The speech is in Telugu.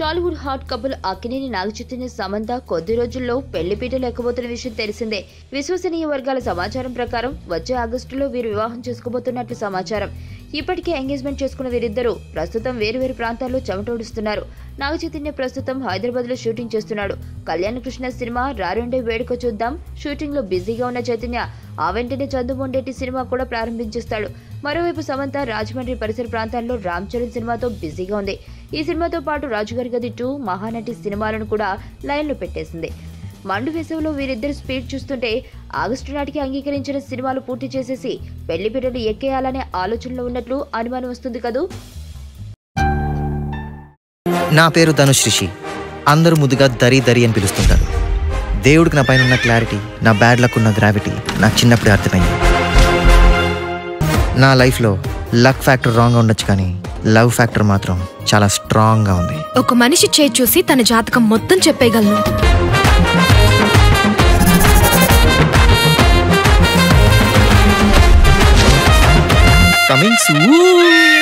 టాలీవుడ్ హాట్ కపుల్ అక్కినేని నాగచైతన్య సమంత కొద్ది రోజుల్లో పెళ్లి పీటలు ఎక్కబోతున్న విషయం తెలిసిందే. విశ్వసనీయ వర్గాల సమాచారం ప్రకారం వచ్చే ఆగస్టులో వీరు వివాహం చేసుకోబోతున్నట్లు సమాచారం. ఇప్పటికే ఎంగేజ్మెంట్ చేసుకున్న వీరిద్దరూ ప్రస్తుతం వేరువేరు ప్రాంతాల్లో చెమటోడుస్తున్నారు. నాగచైతన్య ప్రస్తుతం హైదరాబాద్లో షూటింగ్ చేస్తున్నాడు. కళ్యాణకృష్ణ సినిమా రారెండే వేడుక చూద్దాం షూటింగ్లో బిజీగా ఉన్న చైతన్య ఆ వెంటనే చందుమొండేటి సినిమా కూడా ప్రారంభించేస్తాడు. మరోవైపు సమంత రాజమండ్రి పరిసర ప్రాంతాల్లో రామ్ చరణ్ సినిమాతో బిజీగా ఉంది. ఈ సినిమాతో పాటు రాజుగారి గది 2, మహానటి సినిమాలను కూడా లైన్లో పెట్టేసింది. మండు వేసవిలో వీరిద్దరు స్పీడ్ చూస్తుంటే ఆగస్టు నాటికి అంగీకరించిన సినిమాలు పూర్తి చేసేసి పెళ్లి పీటలు ఎక్కేయాలనే ఆలోచనలో ఉన్నట్లు అనుమానం వస్తుంది కదూ. నా పేరు ధనుష్ రిషి. అందరూ ముద్దుగా దరి దరి అని పిలుస్తుంటారు. దేవుడికి నా పైన ఉన్న క్లారిటీ, నా బ్యాడ్ లక్ ఉన్న గ్రావిటీ నాకు చిన్నప్పుడే అర్థమైంది. నా లైఫ్లో లక్ ఫ్యాక్టర్ రాంగ్గా ఉండొచ్చు, కానీ లవ్ ఫ్యాక్టర్ మాత్రం చాలా స్ట్రాంగ్ గా ఉంది. ఒక మనిషి చేయి చూసి తన జాతకం మొత్తం చెప్పేయగలను. Coming soon.